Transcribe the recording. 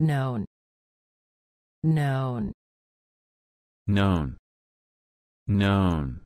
known, known, known, known.